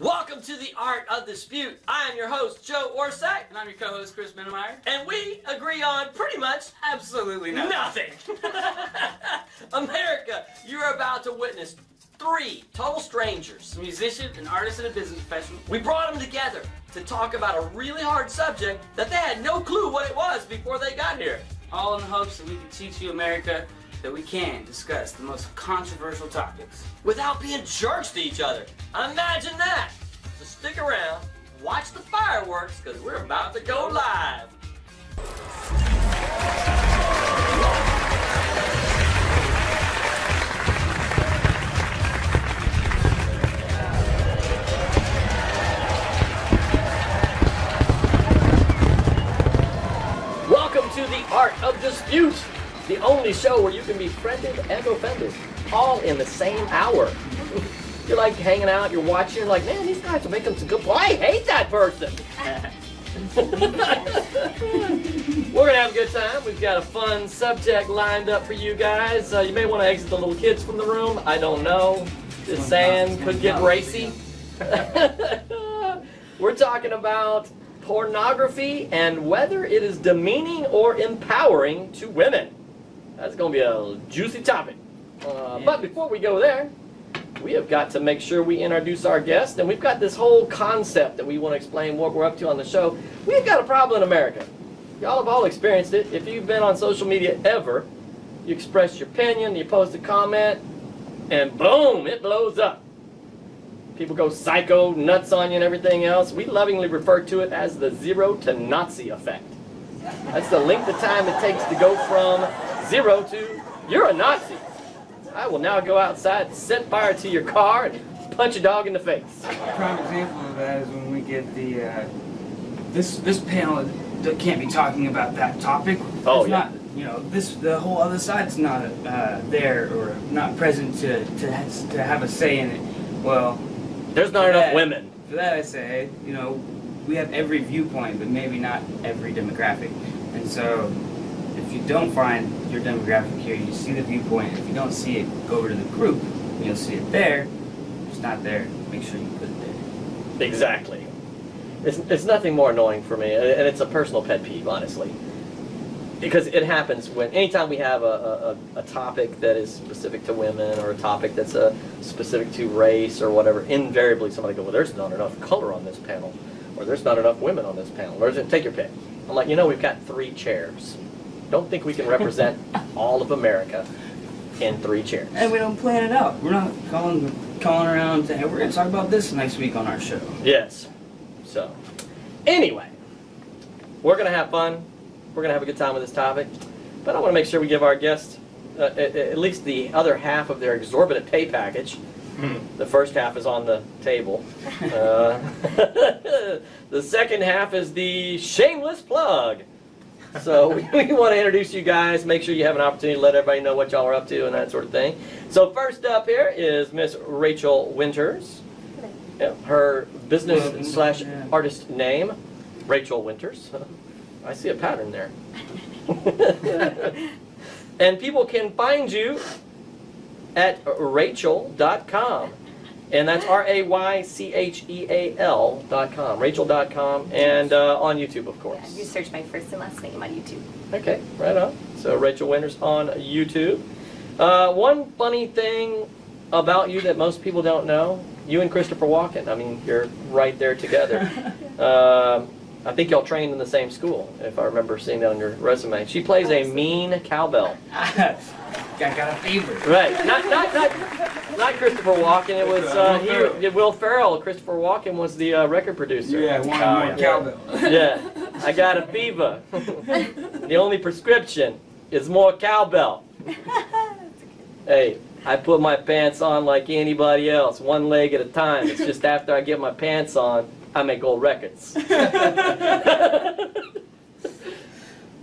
Welcome to The Art of Dispute. I am your host, Joe Orsak. And I'm your co-host, Chris Minamyer. And we agree on pretty much absolutely nothing. America, you're about to witness three total strangers. A musician, an artist, and a business professional. We brought them together to talk about a really hard subject that they had no clue what it was before they got here. All in the hopes that we could teach you, America, that we can discuss the most controversial topics without being jerks to each other. Imagine that! So stick around, watch the fireworks, because we're about to go live. Welcome to The Art of Dispute. The only show where you can be friended and offended, all in the same hour. You're like hanging out, you're watching, you're like, man, these guys are making some good points. I hate that person. We're gonna have a good time. We've got a fun subject lined up for you guys. You may want to exit the little kids from the room. I don't know. Just saying, could get racy. We're talking about pornography and whether it is demeaning or empowering to women. That's going to be a juicy topic. But before we go there, we have got to make sure we introduce our guest. And we've got this whole concept that we want to explain what we're up to on the show. We've got a problem in America. Y'all have all experienced it. If you've been on social media ever, you express your opinion, you post a comment, and boom, it blows up. People go psycho, nuts on you and everything else. We lovingly refer to it as the zero to Nazi effect. That's the length of time it takes to go from zero to, you're a Nazi. I will now go outside, set fire to your car, and punch a dog in the face. A prime example of that is when we get the, this panel that can't be talking about that topic. Oh, it's not, you know, the whole other side's not there or not present to have a say in it. Well, there's not enough women. For that I say, you know, we have every viewpoint, but maybe not every demographic. And so, if you don't find your demographic here, you see the viewpoint. If you don't see it, go over to the group, and you'll see it there. If it's not there, make sure you put it there. Exactly. It's nothing more annoying for me, and it's a personal pet peeve, honestly. Because it happens when, anytime we have a topic that is specific to women or a topic that's specific to race or whatever, invariably somebody goes, well, there's not enough color on this panel, or there's not enough women on this panel, or take your pick. I'm like, you know, we've got three chairs. Don't think we can represent all of America in three chairs. And we don't plan it out. We're not calling around saying, hey, we're going to talk about this next week on our show. Yes. So, anyway, we're going to have fun. We're going to have a good time with this topic, but I want to make sure we give our guests at least the other half of their exorbitant pay package. The first half is on the table. The second half is the shameless plug. So we want to introduce you guys, make sure you have an opportunity to let everybody know what y'all are up to and that sort of thing. So first up here is Miss Raycheal Winters. Her business / artist name, Raycheal Winters. I see a pattern there. And people can find you at Raycheal.com. And that's Raycheal.com. Raycheal.com and on YouTube, of course. Yeah, you search my first and last name on YouTube. Okay, right on. So Raycheal Winters on YouTube. One funny thing about you that most people don't know, you and Christopher Walken, I mean, you're right there together. I think y'all trained in the same school, if I remember seeing that on your resume. She plays a mean cowbell. I got a fever. Right. Not Christopher Walken. It was Will Ferrell. Christopher Walken was the record producer. Yeah, one cowbell. Yeah. I got a fever. The only prescription is more cowbell. Hey, I put my pants on like anybody else, one leg at a time. It's just after I get my pants on, I make old records.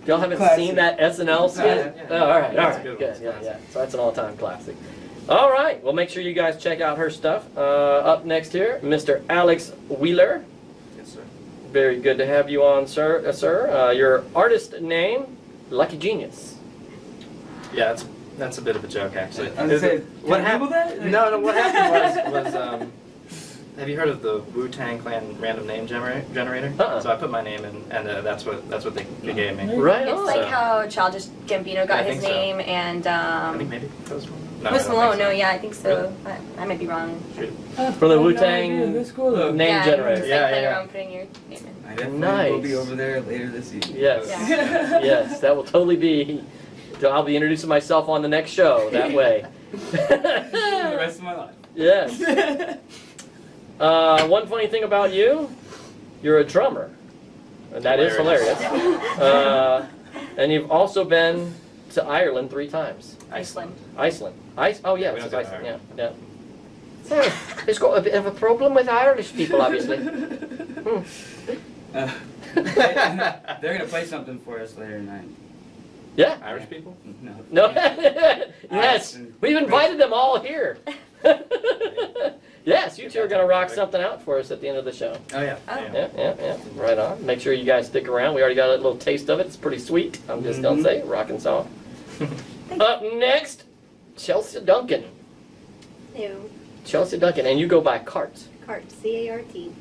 Y'all haven't seen that SNL skit? Yeah. Oh, all right, good. Yeah. So that's an all-time classic. All right, well, make sure you guys check out her stuff. Up next here, Mr. Alex Wheeler. Yes, sir. Very good to have you on, sir. Your artist name, Lucky Genius. Yeah, that's a bit of a joke, actually. What happened? What happened was Have you heard of the Wu-Tang Clan random name generator? Uh-uh. So I put my name in, and that's what they gave me. Right. It's like how Childish Gambino got his name, and I think maybe Post Malone. No, Post Malone. No, yeah, I think so. Really? I might be wrong. From the Wu-Tang name generator. Just, like, play around putting your name in. I definitely will be over there later this evening. Yes. Yeah. Yes, that will totally be. I'll be introducing myself on the next show that way. The rest of my life. Yes. One funny thing about you, you're a drummer, and that is hilarious. And you've also been to Ireland 3 times. Iceland. Oh yeah, it's Iceland. Yeah. It's got a bit of a problem with Irish people, obviously. They're gonna play something for us later tonight. Yeah. Irish people? No. No. Yes, we've invited them all here. Yes, you two are going to rock something out for us at the end of the show. Oh, yeah. Oh. Yeah. Right on. Make sure you guys stick around. We already got a little taste of it. It's pretty sweet. I'm just going to say, rockin' song. Up next, Chelsea Duncan. Hello. Chelsea Duncan, and you go by Cart. Cart, C-A-R-T.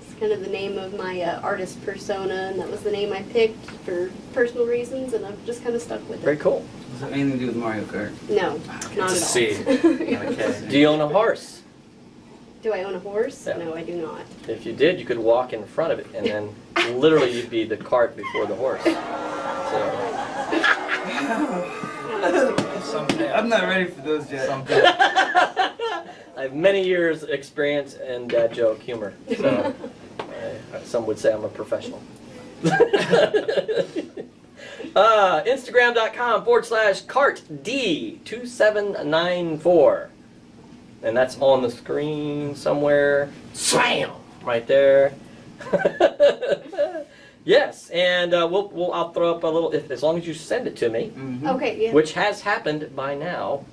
It's kind of the name of my artist persona, and that was the name I picked for personal reasons, and I've just kind of stuck with it. Very cool. Does that have anything to do with Mario Kart? No, not at all. C. Okay. Do you own a horse? Do I own a horse? Yeah. No, I do not. If you did, you could walk in front of it, and then literally you'd be the cart before the horse. So. I'm not ready for those yet. I have many years' experience in dad joke humor, so some would say I'm a professional. Instagram.com/CartD2794. And that's on the screen somewhere. Slam! Right there. Yes, and I'll throw up a little, as long as you send it to me. Okay, yeah. Which has happened by now.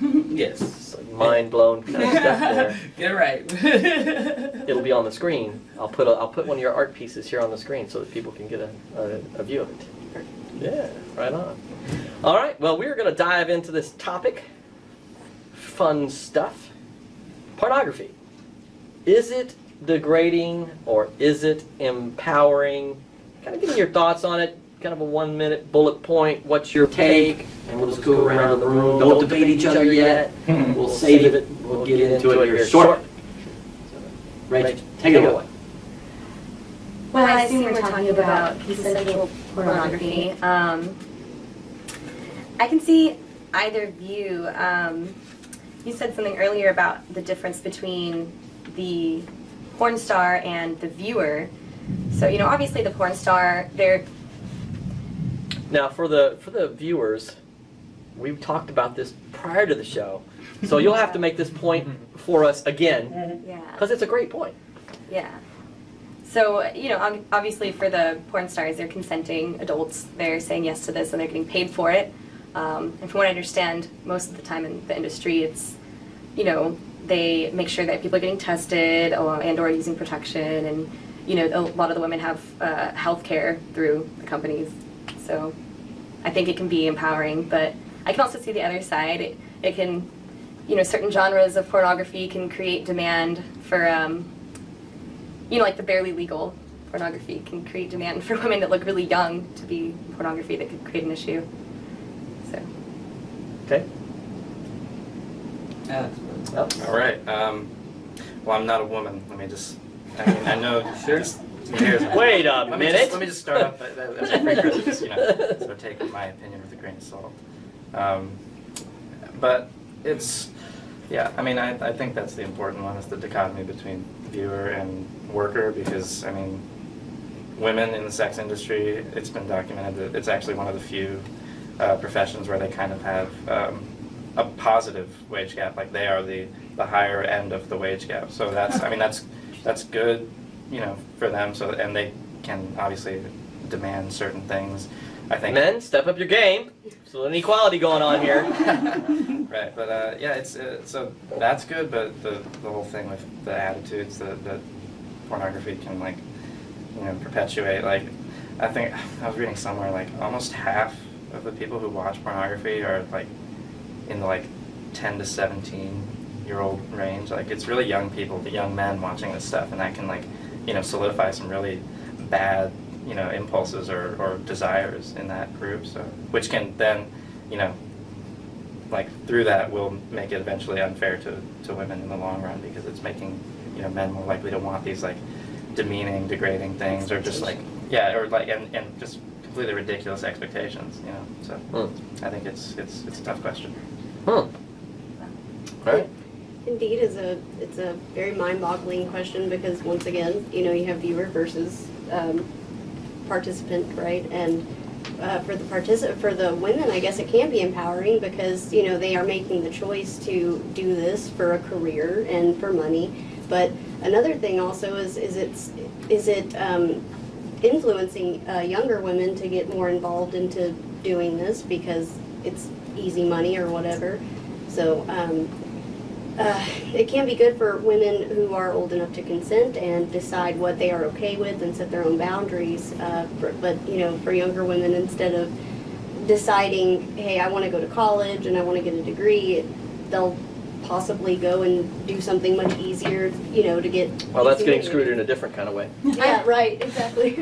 Yes. Mind blown kind of stuff there. Get it right. It'll be on the screen. I'll put one of your art pieces here on the screen so that people can get a view of it. Yeah, right on. All right, well, we're going to dive into this topic. Fun stuff. Pornography. Is it degrading or is it empowering? Kind of give me your thoughts on it. Kind of a 1-minute bullet point. What's your take? And we'll just go around the room. Don't debate each other yet. We'll save it. We'll get into it here short. Rachel, take it away. Well, I assume we're talking about consensual pornography. I can see either view. You said something earlier about the difference between the porn star and the viewer. So, you know, obviously the porn star, they're... Now, for the viewers, we've talked about this prior to the show, so you'll have to make this point for us again, because it's a great point. Yeah. So, you know, obviously for the porn stars, they're consenting adults. They're saying yes to this, and they're getting paid for it. And from what I understand, most of the time in the industry, it's, you know, they make sure that people are getting tested and or using protection, and, you know, a lot of the women have health care through the companies. So I think it can be empowering, but I can also see the other side. It can, you know, certain genres of pornography can create demand for, you know, like the barely legal pornography can create demand for women that look really young to be pornography that could create an issue. Okay. Yeah. All right. Well, I'm not a woman. Let me just. I mean, I know. Sure. Wait a minute. Let me just start off. That's a prejudice, you know. So take my opinion with a grain of salt. But it's, yeah. I mean, I think that's the important one is the dichotomy between viewer and worker, because I mean, women in the sex industry, it's been documented that it's actually one of the few. Professions where they kind of have a positive wage gap, like they are the higher end of the wage gap. So that's, I mean, that's good, you know, for them. So and they can obviously demand certain things. I think men step up your game. There's a little inequality going on here. Right, but yeah, it's so that's good. But the whole thing with the attitudes that pornography can, like, you know, perpetuate. Like I think I was reading somewhere like almost half of the people who watch pornography are like in the like 10 to 17 15-year-old range. Like, it's really young people, the young men watching this stuff, and that can, like, you know, solidify some really bad, you know, impulses or desires in that group. So, which can then, you know, like, through that will make it eventually unfair to women in the long run, because it's making, you know, men more likely to want these, like, demeaning, degrading things, or just like, yeah, or like, and just completely ridiculous expectations, you know. So I think it's a tough question. Right. Indeed, it's a very mind-boggling question, because once again, you know, you have viewer versus participant, right? And for the women, I guess it can be empowering, because, you know, they are making the choice to do this for a career and for money. But another thing also is it influencing younger women to get more involved into doing this because it's easy money or whatever. So it can be good for women who are old enough to consent and decide what they are okay with and set their own boundaries. But you know, for younger women, instead of deciding, hey, I want to go to college and I want to get a degree, they'll possibly go and do something much easier, you know, to get... Well, that's getting screwed in a different kind of way. Yeah, right, exactly.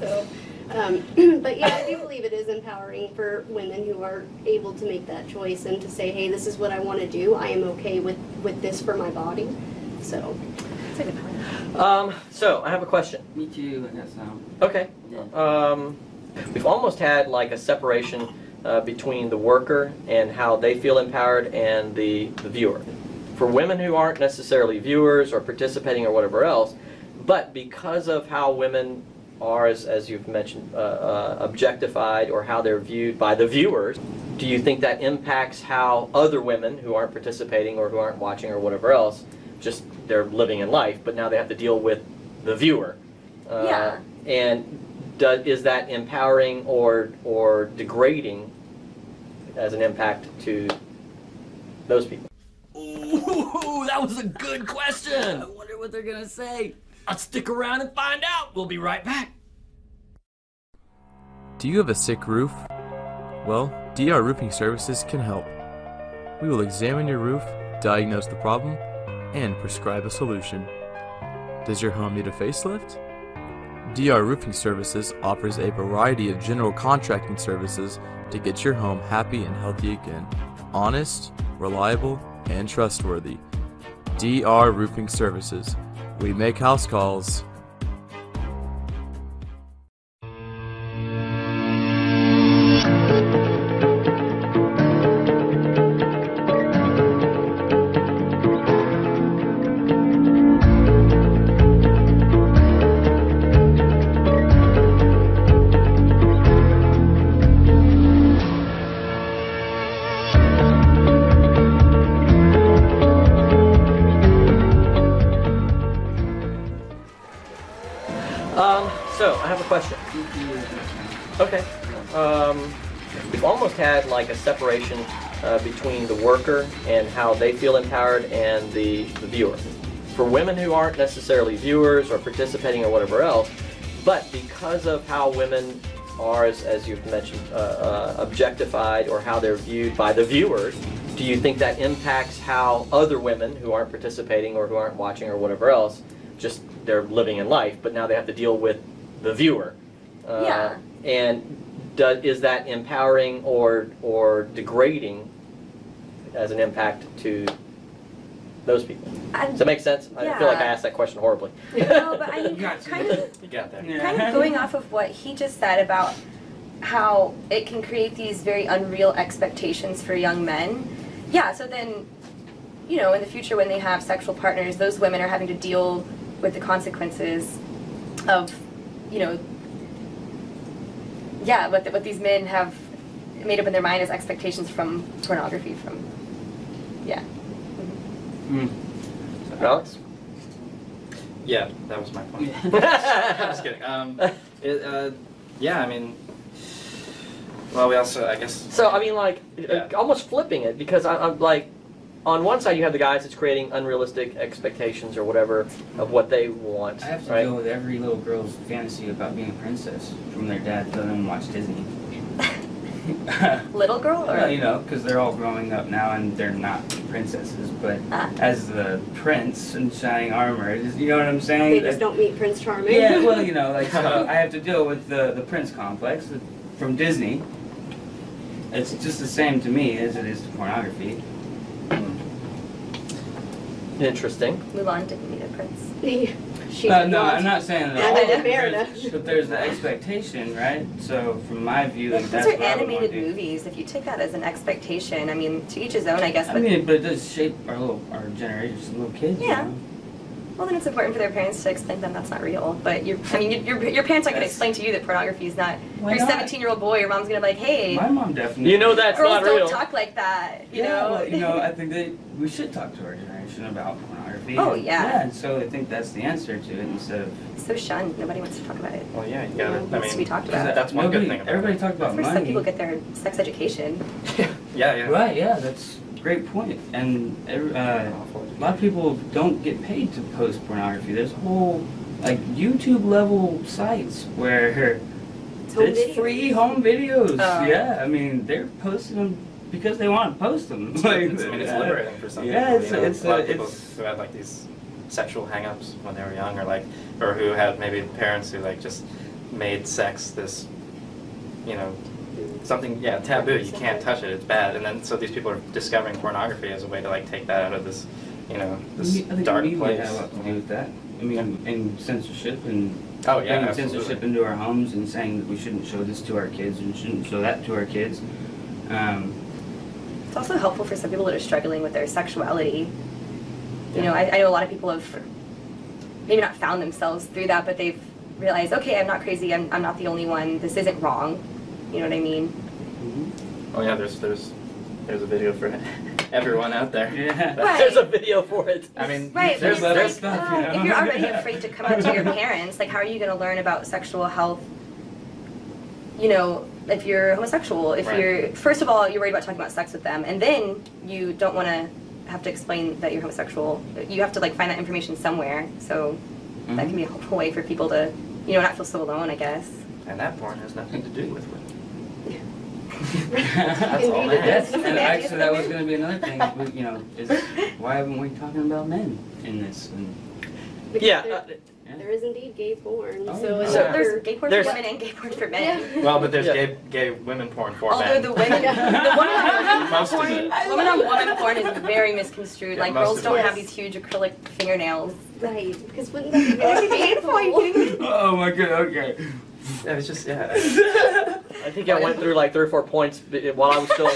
So, but yeah, I do believe it is empowering for women who are able to make that choice and to say, hey, this is what I want to do, I am okay with this for my body. So, that's a good point. So, I have a question. Me too, I guess. Okay. Yeah. We've almost had, like, a separation between the worker and how they feel empowered and the viewer. For women who aren't necessarily viewers or participating or whatever else, but because of how women are, as you've mentioned, objectified, or how they're viewed by the viewers, do you think that impacts how other women who aren't participating or who aren't watching or whatever else, just they're living in life, but now they have to deal with the viewer? Yeah. And is that empowering or degrading as an impact to those people? Ooh, that was a good question! I wonder what they're gonna say. Let's stick around and find out! We'll be right back! Do you have a sick roof? Well, DR Roofing Services can help. We will examine your roof, diagnose the problem, and prescribe a solution. Does your home need a facelift? DR Roofing Services offers a variety of general contracting services to get your home happy and healthy again. Honest, reliable, and trustworthy. DR Roofing Services. We make house calls. Separation between the worker and how they feel empowered and the viewer. For women who aren't necessarily viewers or participating or whatever else, but because of how women are, as you've mentioned, objectified or how they're viewed by the viewers, do you think that impacts how other women who aren't participating or who aren't watching or whatever else, just they're living in life, but now they have to deal with the viewer? Yeah. And is that empowering or degrading as an impact to those people? Does that make sense? Yeah. I feel like I asked that question horribly. No, but I mean, kind of going off of what he just said about how it can create these very unreal expectations for young men. Yeah, so then, you know, in the future when they have sexual partners, those women are having to deal with the consequences of, you know, yeah, what these men have made up in their mind is expectations from pornography, from, yeah. Mm-hmm. So, Alex? Yeah, that was my point. I'm just kidding. Yeah, I mean, well, we also, I guess... So, I mean, like, yeah, almost flipping it, because I'm like, on one side you have the guys that's creating unrealistic expectations or whatever of what they want. I have to deal with every little girl's fantasy about being a princess from their dad telling them to watch Disney. Little girl? Or? You know, because they're all growing up now and they're not princesses, but as the prince in shining armor, you know what I'm saying? They just don't meet Prince Charming. Yeah, well, you know, like, so I have to deal with the prince complex from Disney. It's just the same to me as it is to pornography. Interesting. Mulan didn't meet a prince. No, I'm not saying that. But there's the expectation, right? So, from my view, like, that's what I would want to do. Those are animated movies. If you take that as an expectation, I mean, to each his own, I guess. I mean, but it does shape our generation, little kids. Yeah. You know? Well, then it's important for their parents to explain to them that's not real. But your parents aren't going to explain to you that pornography is not. Why your 17-year-old boy, your mom's going to be like, hey. My mom definitely. You know that's not real. Girls don't talk like that. You know. Well, you know, I think that we should talk to our generation about pornography. Oh yeah. Yeah, and so I think that's the answer to it instead of. So shunned. Nobody wants to talk about it. Well, yeah, you gotta. I mean, we talked about. That's one good thing. About everybody talks about money. Some people get their sex education. Yeah. Right. Yeah, that's a great point. And a lot of people don't get paid to post pornography. There's whole like YouTube level sites where it's free home videos. Yeah, I mean they're posting them. Because they want to post them. Like, it's liberating for some people. Yeah, it's a lot of people who had like these sexual hang-ups when they were young, or who had maybe parents who like just made sex this, you know, something taboo. You can't touch it. It's bad. And then so these people are discovering pornography as a way to like take that out of this, you know, this dark place. Have a lot to do with that. I mean, and censorship and. Oh yeah, bringing censorship into our homes and saying that we shouldn't show this to our kids and shouldn't show that to our kids. It's also helpful for some people that are struggling with their sexuality. You know, I know a lot of people have maybe not found themselves through that, but they've realized, okay, I'm not crazy, I'm not the only one, this isn't wrong. You know what I mean? Mm-hmm. Oh yeah, there's a video for it. Everyone out there. Yeah. Right. There's a video for it. I mean, right, there's other like, stuff, you know? If you're already afraid to come out to your parents, like how are you going to learn about sexual health, you know, if you're homosexual, if you're, first of all, you're worried about talking about sex with them, and then you don't want to have to explain that you're homosexual. You have to, like, find that information somewhere, so that can be a helpful way for people to, you know, not feel so alone, I guess. And that porn has nothing to do with women. That's all that is. And actually, that was going to be another thing, you know, is why haven't we talking about men in this? And there is indeed gay porn. So there's gay porn for women and gay porn for men. Yeah. Well, but there's gay women porn for men. Although the women, the woman on woman porn is very misconstrued. Yeah, like girls don't have these huge acrylic fingernails. Right. Because wouldn't that be really painful? Are you kidding me? Oh my god. Okay. It was just I think I went through like 3 or 4 points while I was still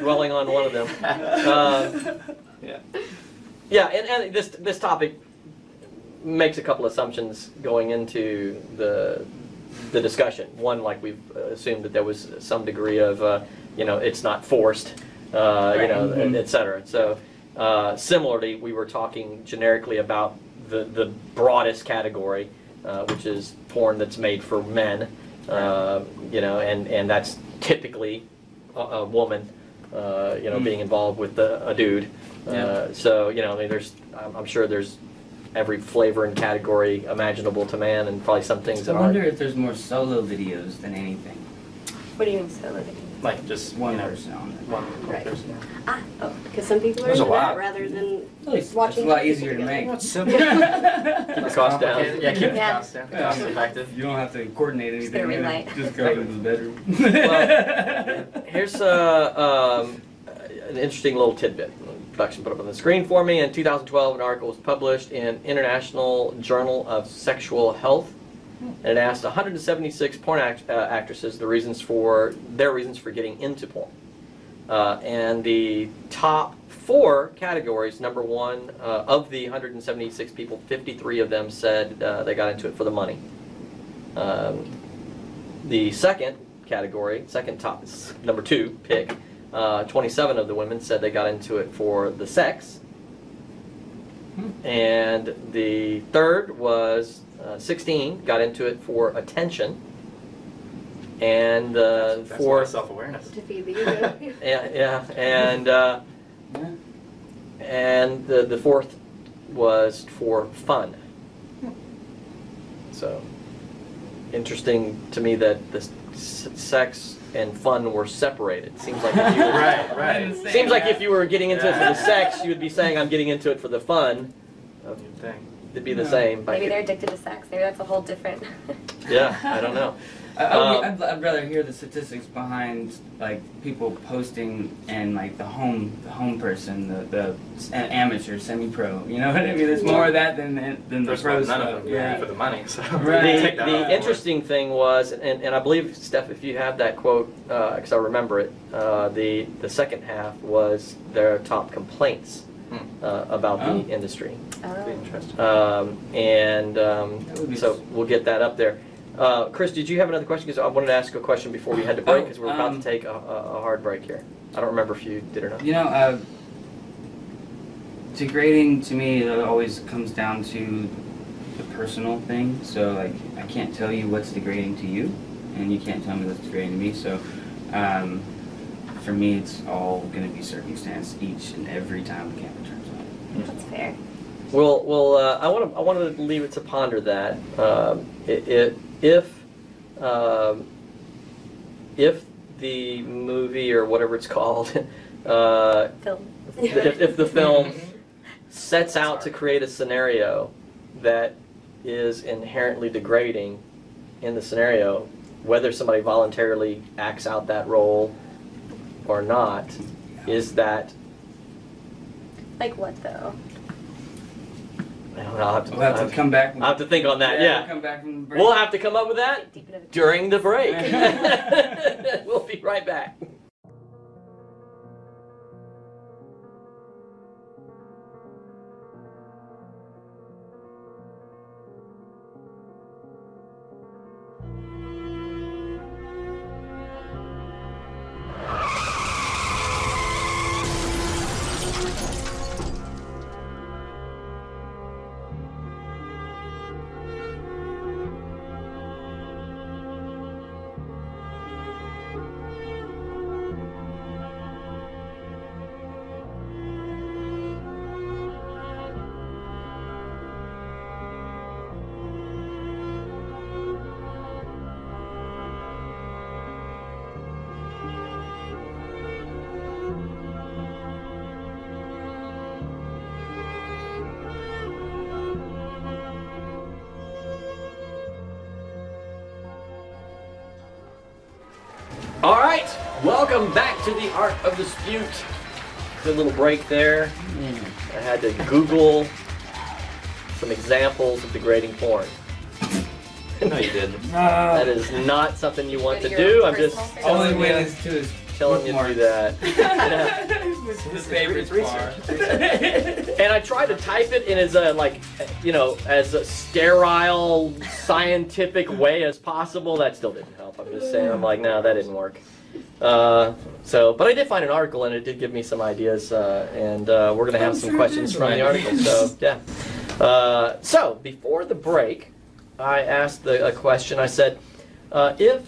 dwelling on one of them. And this topic makes a couple assumptions going into the discussion. One, like we've assumed that there was some degree of, you know, it's not forced, you know, etc. So similarly, we were talking generically about the broadest category, which is porn that's made for men, you know, and that's typically a woman, you know, being involved with a dude. So, you know, I mean, I'm sure there's every flavor and category imaginable to man, and probably some things that aren't. I wonder if there's more solo videos than anything. What do you mean solo videos? Like just one person on it. One person. Because some people are into that rather than watching. It's a lot easier to make. Simple. Keep the cost down. Yeah, keep the cost down. Cost effective. You don't have to coordinate anything. Just go to the bedroom. Well, here's an interesting little tidbit. Production put up on the screen for me. In 2012, an article was published in International Journal of Sexual Health, and it asked 176 porn actresses their reasons for getting into porn. And the top 4 categories, number 1, of the 176 people, 53 of them said they got into it for the money. The second category, number 2 pick, 27 of the women said they got into it for the sex. And the third was 16 got into it for attention. And for self-awareness. To feed the ego. And the fourth was for fun. So interesting to me that the sex and fun were separated. Seems like if you were, seems like if you were getting into it for the sex, you would be saying, "I'm getting into it for the fun." It'd be the same. Maybe they're addicted to sex. Maybe that's a whole different. Yeah, I don't know. I'd rather hear the statistics behind like people posting and like the home person, the amateur, semi-pro. You know what I mean? There's more of that than the pros. None of them for the money. So. Right. The interesting thing was, and I believe Steph, if you have that quote, because I remember it, the second half was their top complaints about the industry. So we'll get that up there. Chris, did you have another question? Because I wanted to ask a question before we had to break, because we're about to take a hard break here. I don't remember if you did or not. You know, degrading to me always comes down to the personal thing. So, like, I can't tell you what's degrading to you, and you can't tell me what's degrading to me. So, for me, it's all going to be circumstance each and every time the camera turns on. That's fair. Well, I wanted to leave it to ponder that. If the movie or whatever it's called, if the film sets out to create a scenario that is inherently degrading in the scenario, whether somebody voluntarily acts out that role or not, is that like what though? I don't know. We'll have to come back. I'll have to think on that. Yeah, we'll come back from the break. We'll have to come up with that during the break. We'll be right back. All right, welcome back to The Art of Dispute. Good little break there. I had to Google some examples of degrading porn. No, you didn't. That is not something you want to do. I'm just only way to telling you to do that. His favorite research. And I tried to type it in as a as a sterile, scientific way as possible. That still didn't help. I'm just saying. I'm like, no, that didn't work. But I did find an article, and it did give me some ideas. We're gonna have some questions from the article. So yeah. So before the break, I asked a question. I said, if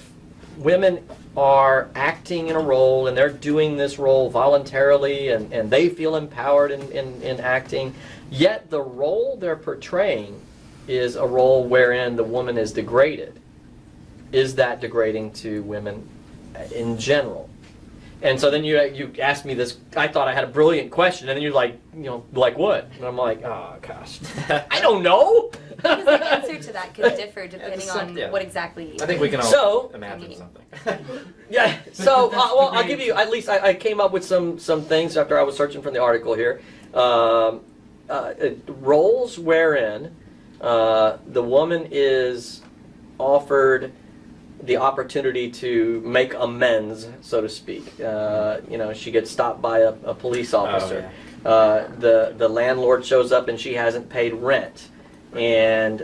women are acting in a role and they're doing this role voluntarily and they feel empowered in acting, yet the role they're portraying is a role wherein the woman is degraded, is that degrading to women in general? And so then you asked me this, I thought I had a brilliant question, and then you're like, like what? And I'm like, oh gosh, I don't know. Because the answer to that could differ depending on what exactly. I think we can all imagine something. Yeah. So, well, I'll give you. At least I came up with some things after I was searching for the article here. Roles wherein the woman is offered the opportunity to make amends, so to speak. She gets stopped by a police officer. Oh, yeah. The landlord shows up and she hasn't paid rent. And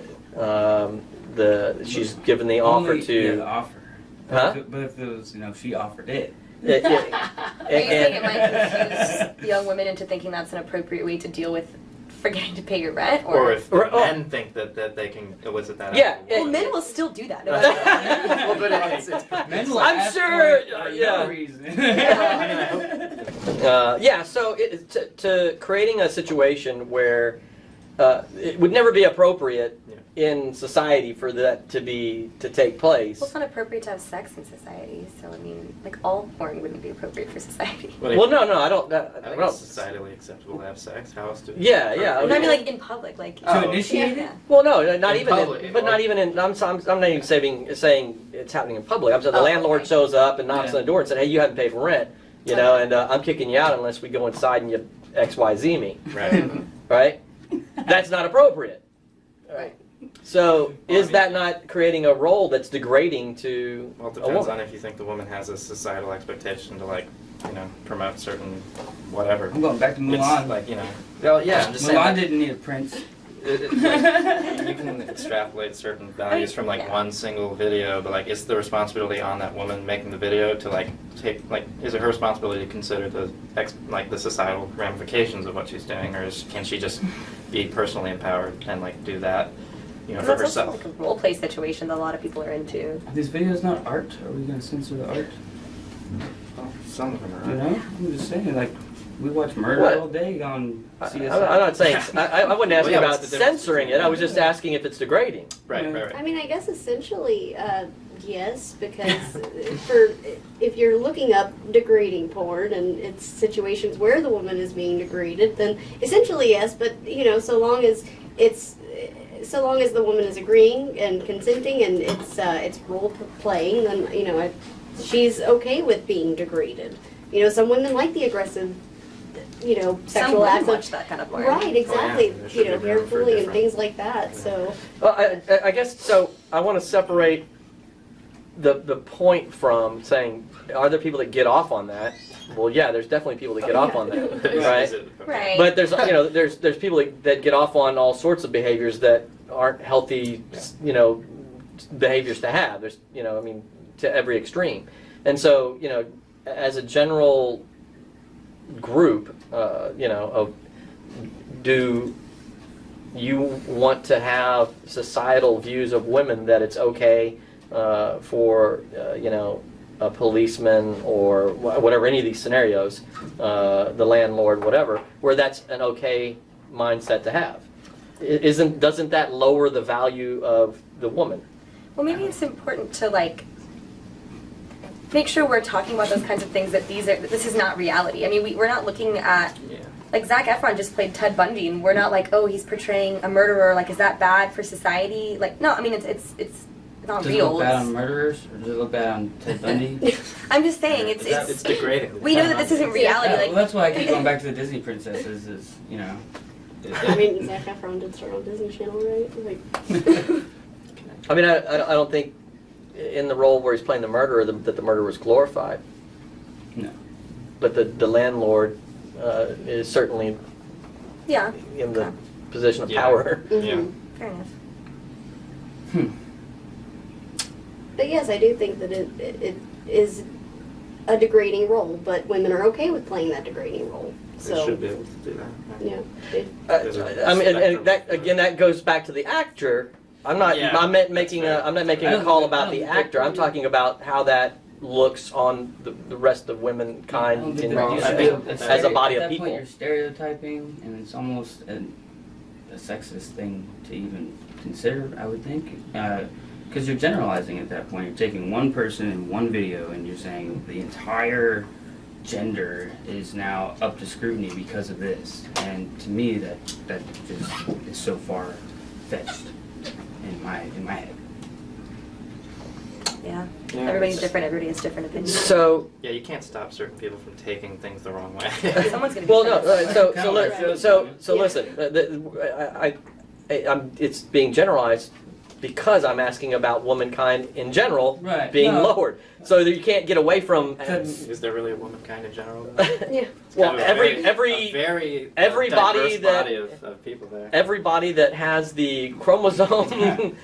she's given the offer the offer. Huh? But if it was, she offered it. Are you saying it might confuse young women into thinking that's an appropriate way to deal with forgetting to pay your rent? Or if men think that they can elicit that. Yeah. Men will still do that. Well, but it's I'm sure. No reason. So to creating a situation where It would never be appropriate in society for that to take place. Well, it's not appropriate to have sex in society, so I mean, like all porn wouldn't be appropriate for society. Well, no, I don't. I think it's societally acceptable to have sex. How else do? Yeah. I mean, like in public, like to initiate it. Well, no, not in even. Public, in, but not even in. I'm not even saying it's happening in public. I'm saying the landlord shows up and knocks on the door and said, "Hey, you haven't paid for rent, you know, and I'm kicking you out unless we go inside and you XYZ me." Right. Right. That's not appropriate. Right. So is that not creating a role that's degrading to a woman? Well, it depends on if you think the woman has a societal expectation to, like, you know, promote certain whatever. I'm going back to Mulan. It's like, you know. Well, yeah, I'm just saying. Mulan didn't need a prince. Like, you can extrapolate certain values from, like, one single video, but, like, it's the responsibility on that woman making the video to, like, take, like, is it her responsibility to consider the, like, the societal ramifications of what she's doing, or can she just be personally empowered and, like, do that, you know, for herself? It's like a role-play situation that a lot of people are into. Are these videos not art? Are we going to censor the art? Well, some of them are art. You know? I'm just saying, like... We watch murder all day on CSI. I'm not saying I wouldn't ask you about censoring it. I was just asking if it's degrading. Right. I mean, I guess essentially yes, because if you're looking up degrading porn and it's situations where the woman is being degraded, then essentially yes. But you know, so long as the woman is agreeing and consenting and it's role playing, then you know she's okay with being degraded. You know, some women like the aggressive. You know, sexual acts of that kind of porn. Right, exactly. Oh, yeah. You know, hair pulling and things like that. So, well, I guess so. I want to separate the point from saying, are there people that get off on that? Well, yeah, there's definitely people that get off on that, right? Right. But there's there's people that get off on all sorts of behaviors that aren't healthy, you know, behaviors to have. There's I mean, to every extreme, and so as a general group, do you want to have societal views of women that it's okay for, a policeman or whatever, any of these scenarios, the landlord, whatever, where that's an okay mindset to have? Doesn't that lower the value of the woman? Well, maybe it's important to, like, make sure we're talking about those kinds of things, that this is not reality. I mean, we're not looking at, like, Zac Efron just played Ted Bundy, and we're not like, oh, he's portraying a murderer, like, is that bad for society? Like, no, I mean, it's not real. Does it look bad on murderers, or does it look bad on Ted Bundy? I'm just saying, it's degrading. We know that this isn't reality. Like, well, that's why I keep going back to the Disney princesses, is, you know. I mean, Zac Efron did start on Disney Channel, right? Like. I mean, I don't think, in the role where he's playing the murderer, that the murderer was glorified. No. But the landlord is certainly in the position of power. Mm-hmm. Yeah. Fair enough. But yes, I do think that it is a degrading role, but women are okay with playing that degrading role. So, they should be able to do that. Yeah. I mean, and that, again, that goes back to the actor. I'm not making a call about the actor. I'm talking about how that looks on the rest of womankind as a body of people. At that point, you're stereotyping, and it's almost a sexist thing to even consider, I would think, because you're generalizing at that point. You're taking one person in one video, and you're saying the entire gender is now up to scrutiny because of this. And to me, that just is so far-fetched. In my head. Yeah. Everybody's different. Everybody has different opinions. So yeah, you can't stop certain people from taking things the wrong way. Someone's gonna. Well, no. Listen. It's being generalized because I'm asking about womankind in general being lowered. So you can't get away from. Is there really a womankind in general? Yeah. Well, everybody that has the chromosome.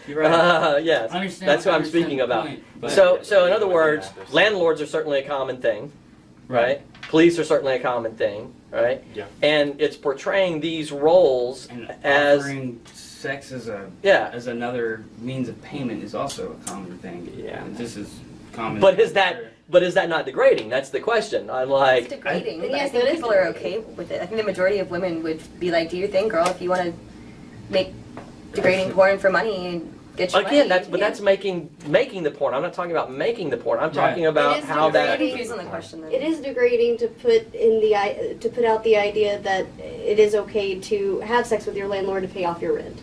You're right. Yes. That's who I'm speaking about. So in other words, landlords are certainly a common thing, right? Police are certainly a common thing, right? Yeah. And it's portraying these roles as. Sex as another means of payment is also a common thing. Yeah, this is common. But is that not degrading? That's the question. I'm like, it's degrading. I think people are okay with it. I think the majority of women would be like, "Do your thing, girl. If you want to make degrading porn for money and get your money. That's making the porn. I'm not talking about making the porn. I'm talking about how that. It is degrading to put in the out the idea that it is okay to have sex with your landlord to pay off your rent.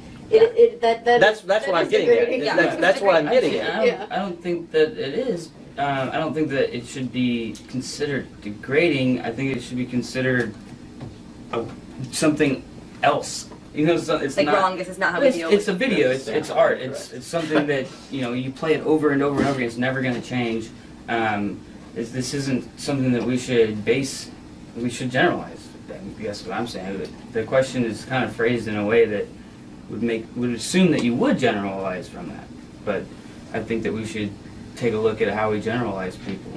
That's what I'm getting at. That's what I'm getting at. I don't think that it is. I don't think that it should be considered degrading. I think it should be considered something else. You know, so it's like not wrong. This is not how we deal. It's a video. It's art. It's something that you play it over and over and over again. It's never going to change. This isn't something that we should base. We should generalize. I guess what I'm saying. The question is kind of phrased in a way that would assume that you would generalize from that. But I think that we should take a look at how we generalize people.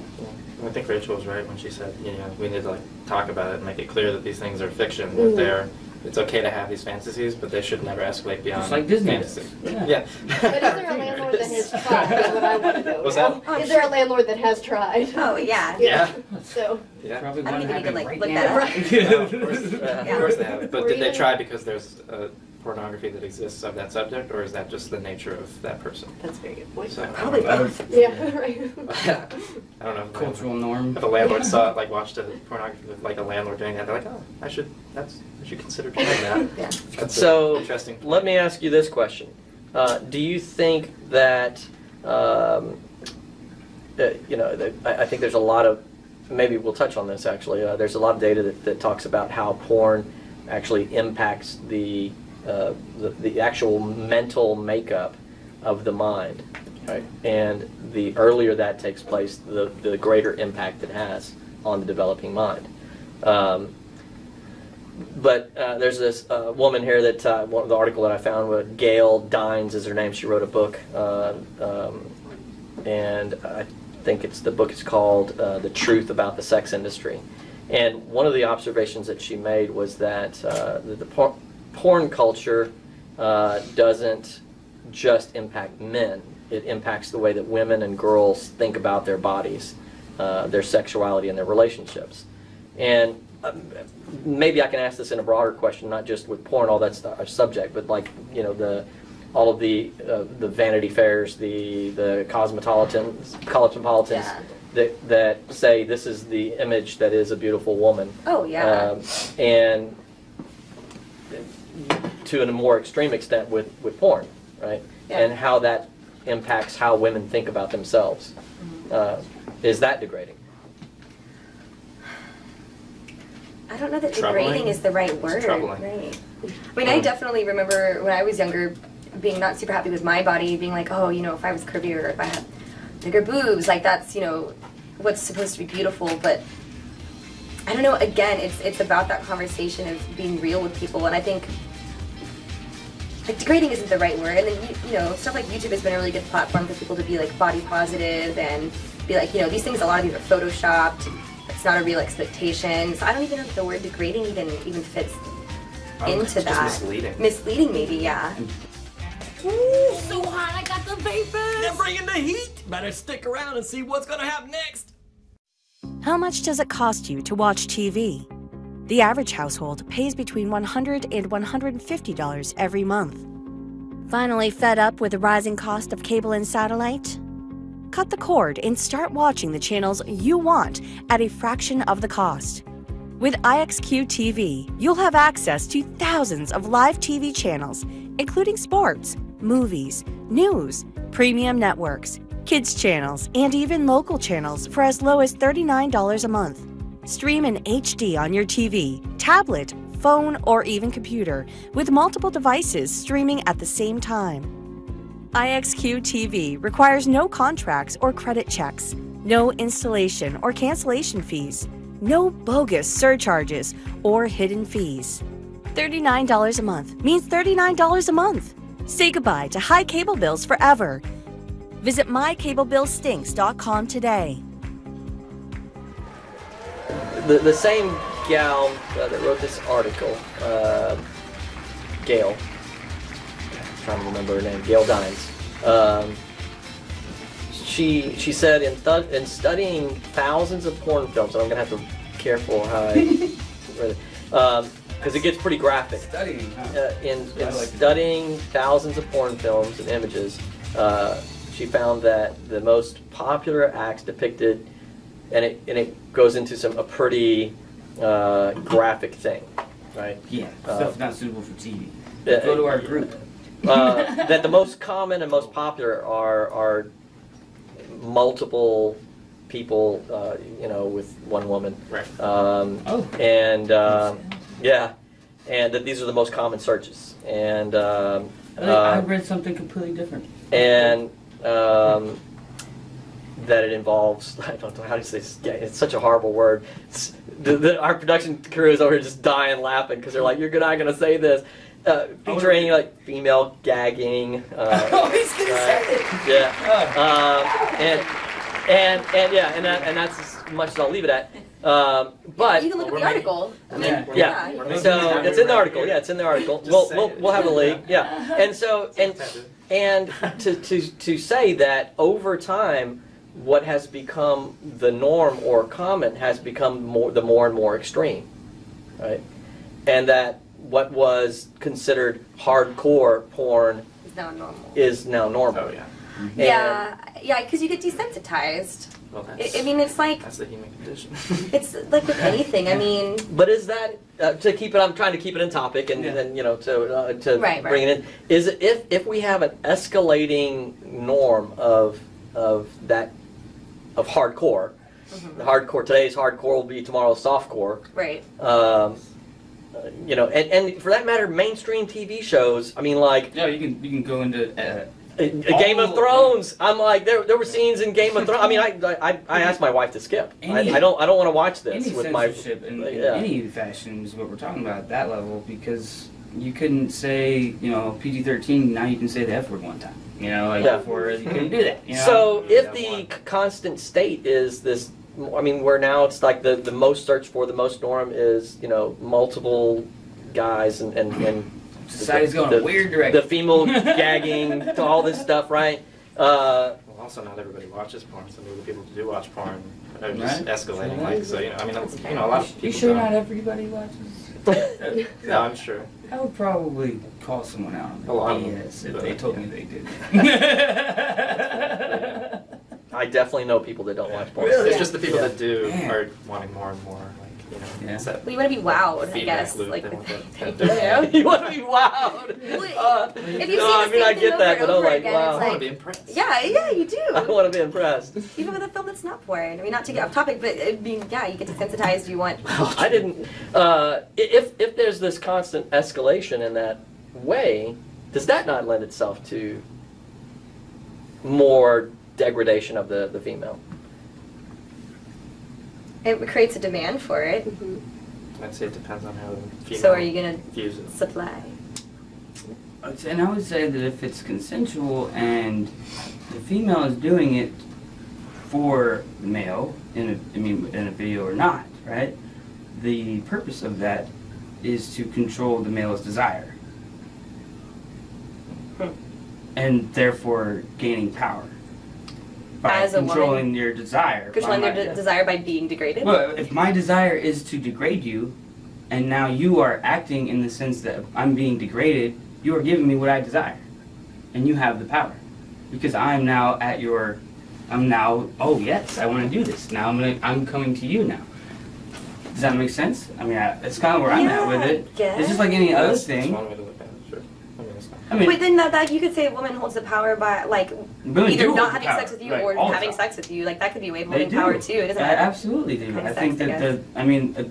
I think Raycheal was right when she said, we need to talk about it and make it clear that these things are fiction, that they're. It's okay to have these fantasies, but they should never escalate beyond fantasy. Yeah. But is there a landlord that has tried? That's what I want to know. What's that? Is there a landlord that has tried? Oh, yeah. Yeah. So. Yeah. Probably I don't think you could look that up. Of course they haven't. But did they try because there's pornography that exists of that subject, or is that just the nature of that person? That's a very good point. So, probably both. Yeah, right. I don't know. Cultural norm. If a landlord saw it, watched a pornography with a landlord doing that, they're like, oh, I should consider doing that. That's so interesting point. Let me ask you this question: do you think that I think there's a lot of, maybe we'll touch on this actually. There's a lot of data that talks about how porn actually impacts the actual mental makeup of the mind, right? And the earlier that takes place, the greater impact it has on the developing mind. But there's this woman here that the article that I found with Gail Dines is her name. She wrote a book, and I think the book is called "The Truth About the Sex Industry." And one of the observations that she made was that porn culture doesn't just impact men. It impacts the way that women and girls think about their bodies, their sexuality, and their relationships. And maybe I can ask this in a broader question, not just with porn, all that's our subject, but all of the Vanity Fairs, the cosmopolitans that say this is the image that is a beautiful woman. Oh yeah. And to a more extreme extent with porn, right? Yeah. And how that impacts how women think about themselves. Mm-hmm. Is that degrading? I don't know that degrading is the right word. Right. I mean, I definitely remember when I was younger being not super happy with my body, being like, oh, if I was curvier, or if I had bigger boobs, that's, what's supposed to be beautiful, but I don't know, again, it's about that conversation of being real with people, and I think degrading isn't the right word, and then, stuff like YouTube has been a really good platform for people to be, body positive, and be like, these things, a lot of these are photoshopped, it's not a real expectation, so I don't even know if the word degrading even fits into that. Misleading. Misleading, maybe, yeah. Ooh, so hot, I got the vapors! They're bringing the heat! Better stick around and see what's gonna happen next! How much does it cost you to watch TV? The average household pays between $100 and $150 every month. Finally fed up with the rising cost of cable and satellite? Cut the cord and start watching the channels you want at a fraction of the cost. With IXQ TV, you'll have access to thousands of live TV channels, including sports, movies, news, premium networks, kids channels, and even local channels for as low as $39 a month. Stream in HD on your TV, tablet, phone, or even computer, with multiple devices streaming at the same time. IXQ TV requires no contracts or credit checks, no installation or cancellation fees, no bogus surcharges or hidden fees. $39 a month means $39 a month. Say goodbye to high cable bills forever. Visit mycablebillstinks.com today. The same gal that wrote this article, Gail, I'm trying to remember her name, Gail Dines, she said in studying thousands of porn films, and I'm going to have to be careful how I read it, because it gets pretty graphic. Studying, huh? In studying thousands of porn films and images, she found that the most popular acts depicted, and it goes into some a pretty graphic thing, right? Yeah, stuff's not suitable for TV. Go to our group. That the most common and most popular are multiple people, you know, with one woman. Right. Yeah, and that these are the most common searches. And I read something completely different. And that it involves, I don't know how to say this, yeah, it's such a horrible word. Our production crew is over here just dying laughing because they're like, you're not going to say this. Featuring like female gagging. Oh, he's gonna say it. Yeah. And that's as much as I'll leave it at. But you can look at the article. I mean, yeah. So it's in the article. Yeah, it's in the article. We'll have a link. Yeah. And to say that over time, what has become the norm or common has become more and more extreme, right? And that. What was considered hardcore porn is now normal. Oh, yeah. Mm-hmm. Yeah, because you get desensitized. Well, I mean, it's like that's the human condition. It's like with anything. I mean, but is that to keep it? I'm trying to keep it in topic, and then you know to bring it in. Is it, if we have an escalating norm of hardcore, mm-hmm. Today's hardcore will be tomorrow's softcore. Right. You know, and for that matter, mainstream TV shows. I mean, like you can go into Game of Thrones. I'm like there were scenes in Game of Thrones. I mean, I asked my wife to skip. I don't want to watch this. Any with censorship my in any fashion is what we're talking about at that level, because you couldn't say PG-13. Now you can say the F word one time. You know, like before you couldn't do that. You know? So if the constant state is this. I mean, where now it's like the most searched for, the most norm is, you know, multiple guys and society's going a weird direction. The female gagging, to all this stuff, right? Well, also not everybody watches porn. Some of the people who do watch porn are just escalating. Like, so you know, I mean, you know, a lot of people. You sure not everybody watches? No, I'm sure. I would probably call someone out on BS if they told me they did. I definitely know people that don't watch porn. Really? It's just the people that do are wanting more and more. Like, you know, you want to be wowed, I guess. Like, you want to be wowed. If you see the same thing over and over again, wow. It's like, I want to be impressed. Yeah, you do. I want to be impressed. Even with a film that's not porn. I mean, not to get off topic, but I mean, yeah, you get desensitized. You want. I didn't. If there's this constant escalation in that way, does that not lend itself to more degradation of the female? It creates a demand for it. Mm-hmm. I'd say it depends on how the female. So are you going to supply? And I would say that if it's consensual and the female is doing it for the male in a video or not, right? The purpose of that is to control the male's desire, and therefore gaining power. As controlling your desire. Controlling their desire by being degraded? Well, if my desire is to degrade you, and now you are acting in the sense that I'm being degraded, you are giving me what I desire. And you have the power. Because I'm now at your... I'm now, oh yes, I want to do this. Now I'm coming to you now. Does that make sense? I mean, it's kind of where I'm at with it. It's just like any other thing. But then that you could say a woman holds the power by, like, either not having sex with you or having sex with you. Like, that could be a way of holding power, too. It doesn't matter. Absolutely do. I think that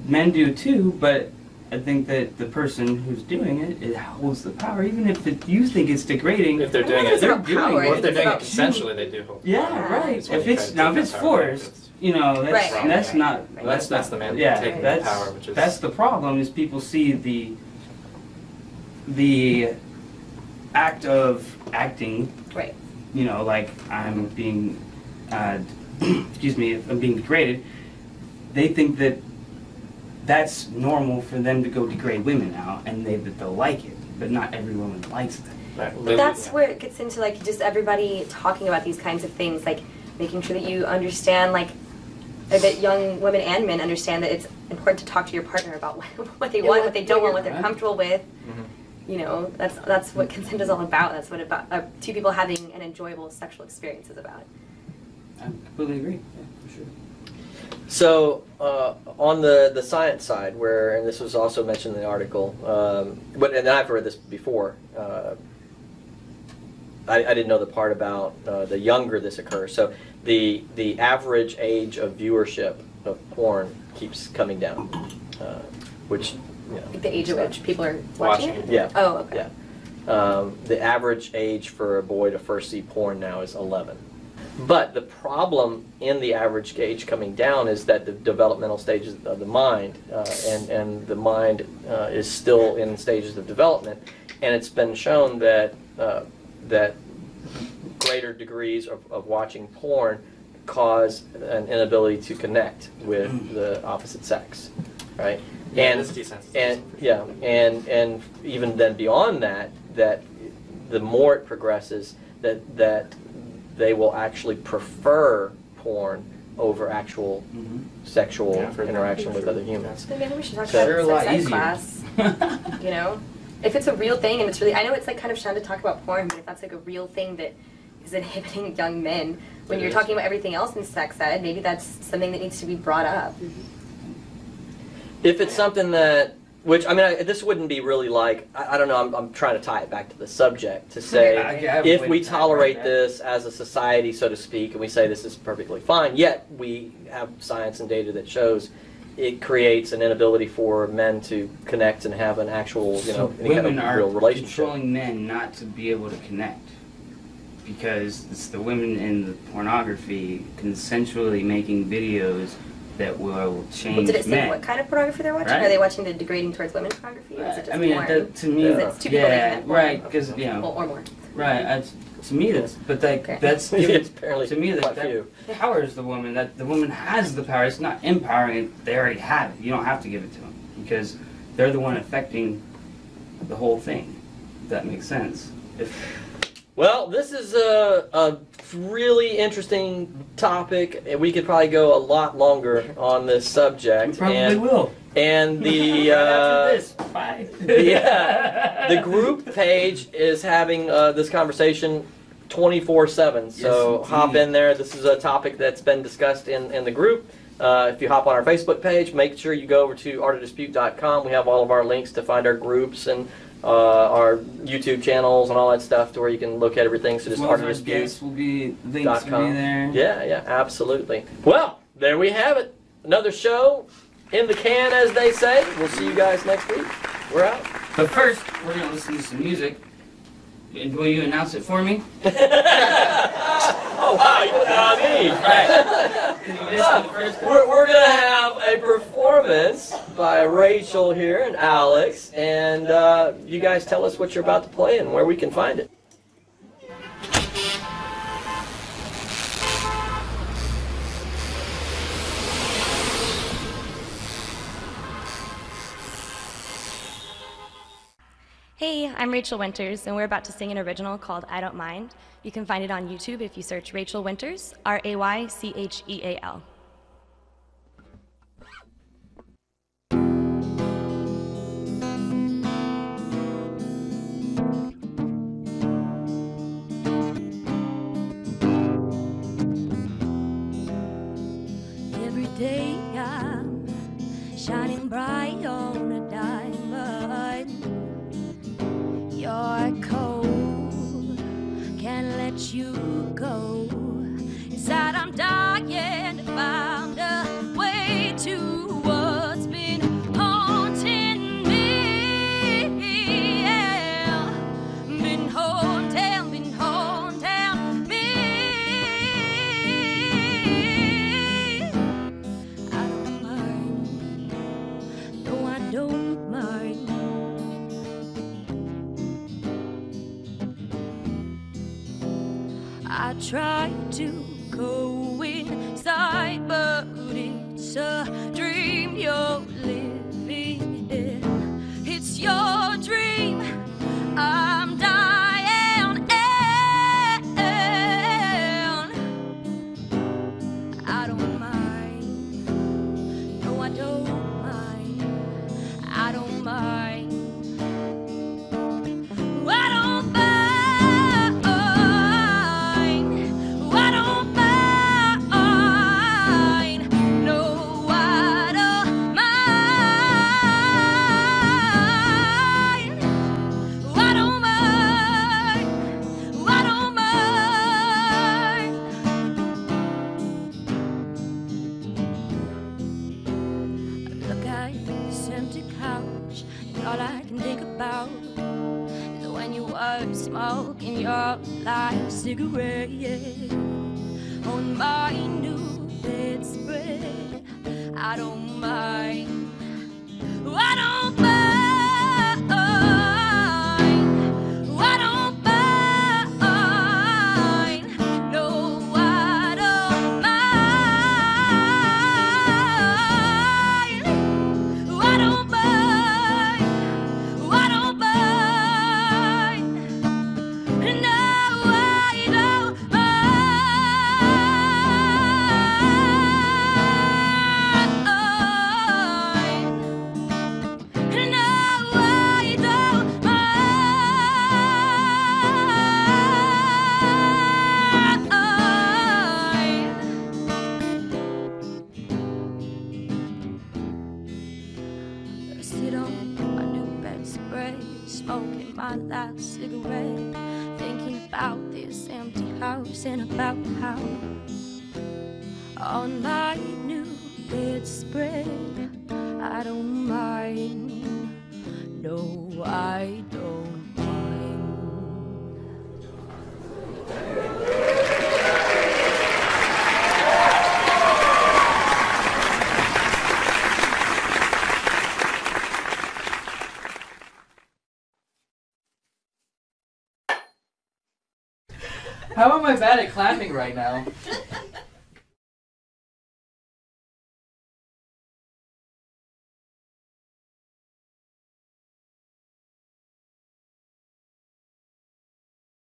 men do, too, but I think that the person who's doing it holds the power, even if you think it's degrading. If they're doing it, they're doing it. If they're doing it consensually, they do hold the power. Yeah, right. If it's forced, you know, that's not... That's the man taking the power, which is... That's the problem, is people see the act of acting, right? You know, like I'm being, excuse me, if I'm being degraded. They think that that's normal for them to go degrade women now, and they'll like it, but not every woman likes that. Right. But that's where it gets into like just everybody talking about these kinds of things, like making sure that you understand, like that young women and men understand that it's important to talk to your partner about what they want, what they don't want, what they're comfortable with. Mm-hmm. You know, that's what consent is all about. That's what about two people having an enjoyable sexual experience is about. I completely agree. Yeah, for sure. So on the science side, where, and this was also mentioned in the article, and I've read this before. I didn't know the part about the younger this occurs. So the average age of viewership of porn keeps coming down, which, you know, the age at which people are watching it? Yeah. Oh, okay. Yeah. The average age for a boy to first see porn now is 11. But the problem in the average age coming down is that the developmental stages of the mind, and the mind is still in stages of development, and it's been shown that that greater degrees of watching porn cause an inability to connect with the opposite sex, right? Yeah, and even then beyond that, the more it progresses, that they will actually prefer porn over actual sexual interaction with other humans. Maybe we should talk about sex ed class. You know, if it's a real thing and it's really, I know it's like kind of shunned to talk about porn, but if that's like a real thing that is inhibiting young men when you're talking about everything else in sex ed, maybe that's something that needs to be brought up. If it's something that, which, I mean, this wouldn't be really like, I don't know, I'm trying to tie it back to the subject to say, if we tolerate this as a society, so to speak, and we say this is perfectly fine, yet we have science and data that shows it creates an inability for men to connect and have an actual, you know, any kind of real relationship. Controlling men not to be able to connect because it's the women in the pornography consensually making videos that will change men. Did it say what kind of pornography they're watching? Right? Are they watching the degrading towards women pornography? Or is it just porn? To me, it's two people making that porn. Right, because, you know, or more. Right. To me, that's, but like, that's given, to me, that empowers the woman, that the woman has the power. It's not empowering it, they already have it. You don't have to give it to them, because they're the one affecting the whole thing, if that makes sense. Well, this is a really interesting topic, and we could probably go a lot longer on this subject. We probably will. And the the group page is having this conversation 24/7. So yes, hop in there. This is a topic that's been discussed in the group. If you hop on our Facebook page, make sure you go over to artofdispute.com. We have all of our links to find our groups and our YouTube channels and all that stuff, to where you can look at everything. So just artofdispute.com. Yeah, yeah, absolutely. Well, there we have it. Another show in the can, as they say. We'll see you guys next week. We're out. But first, we're going to listen to some music. Will you announce it for me? Oh, wow, you got me. Right. We're going to have a performance by Raycheal here and Alex, and you guys tell us what you're about to play and where we can find it. Hey, I'm Raycheal Winters, and we're about to sing an original called I Don't Mind. You can find it on YouTube if you search Raycheal Winters, R-A-Y-C-H-E-A-L. Every day I'm shining bright on a diamond. You're cold, can't let you go. Inside I'm dying to find a way to what's been haunting me. Yeah. Been haunting me. I don't mind, no I don't mind. I try to go inside, but it's a dream you're living in. It's your dream. I'm dying. I don't mind. No, I don't. smoking your life cigarette on my new bedspread. I don't mind. I don't mind. And about how on my new bedspread, I don't mind. No, I don't mind. How am I bad at clapping right now?